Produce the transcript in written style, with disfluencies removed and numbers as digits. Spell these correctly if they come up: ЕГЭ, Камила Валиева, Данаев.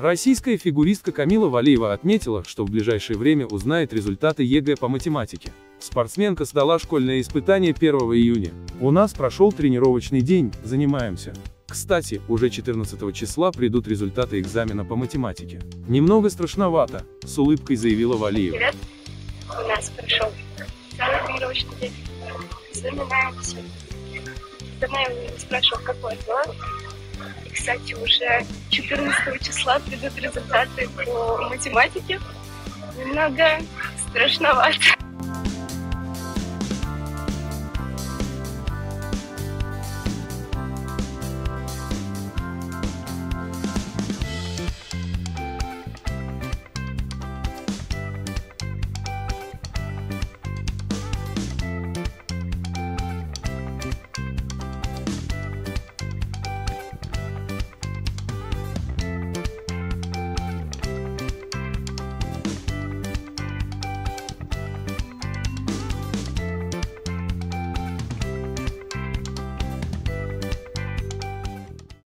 Российская фигуристка Камила Валиева отметила, что в ближайшее время узнает результаты ЕГЭ по математике. Спортсменка сдала школьное испытание 1 июня. «У нас прошел тренировочный день, занимаемся. Кстати, уже 14 числа придут результаты экзамена по математике. Немного страшновато», — с улыбкой заявила Валиева. «Привет. У нас прошел тренировочный день. Занимаемся. Данаев не спрашивал, какой план. И, кстати, уже 14 числа придут результаты по математике. Немного страшновато».